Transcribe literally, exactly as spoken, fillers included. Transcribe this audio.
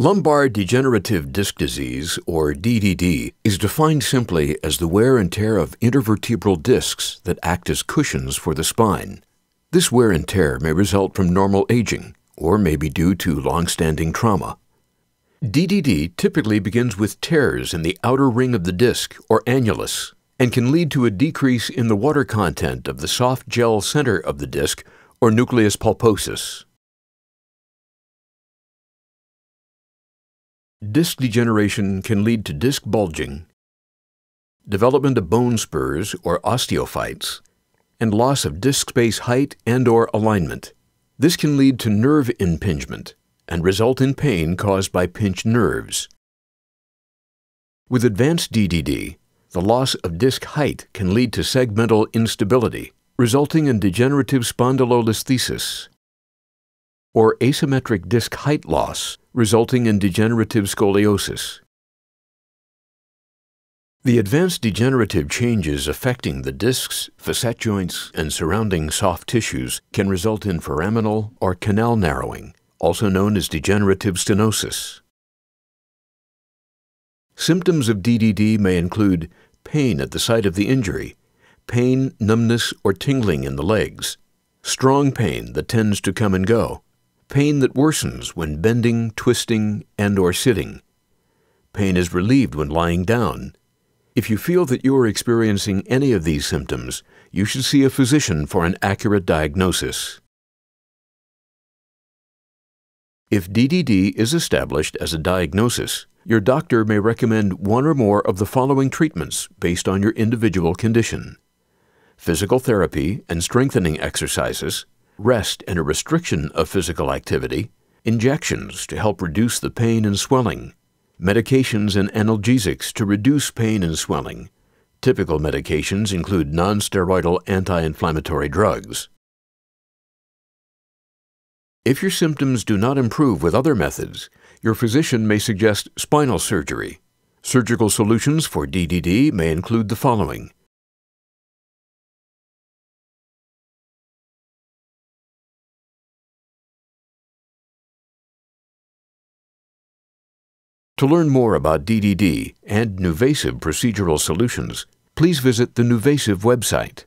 Lumbar degenerative disc disease, or D D D, is defined simply as the wear and tear of intervertebral discs that act as cushions for the spine. This wear and tear may result from normal aging or may be due to long-standing trauma. D D D typically begins with tears in the outer ring of the disc, or annulus, and can lead to a decrease in the water content of the soft gel center of the disc, or nucleus pulposus. Disc degeneration can lead to disc bulging, development of bone spurs or osteophytes, and loss of disc space height and or alignment. This can lead to nerve impingement and result in pain caused by pinched nerves. With advanced D D D, the loss of disc height can lead to segmental instability, resulting in degenerative spondylolisthesis, or asymmetric disc height loss, resulting in degenerative scoliosis. The advanced degenerative changes affecting the discs, facet joints, and surrounding soft tissues can result in foraminal or canal narrowing, also known as degenerative stenosis. Symptoms of D D D may include pain at the site of the injury, pain, numbness, or tingling in the legs, strong pain that tends to come and go, pain that worsens when bending, twisting, and or sitting. Pain is relieved when lying down. If you feel that you are experiencing any of these symptoms, you should see a physician for an accurate diagnosis. If D D D is established as a diagnosis, your doctor may recommend one or more of the following treatments based on your individual condition: physical therapy and strengthening exercises, rest and a restriction of physical activity, injections to help reduce the pain and swelling, medications and analgesics to reduce pain and swelling. Typical medications include non-steroidal anti-inflammatory drugs. If your symptoms do not improve with other methods, your physician may suggest spinal surgery. Surgical solutions for D D D may include the following: To learn more about D D D and NuVasive procedural solutions, please visit the NuVasive website.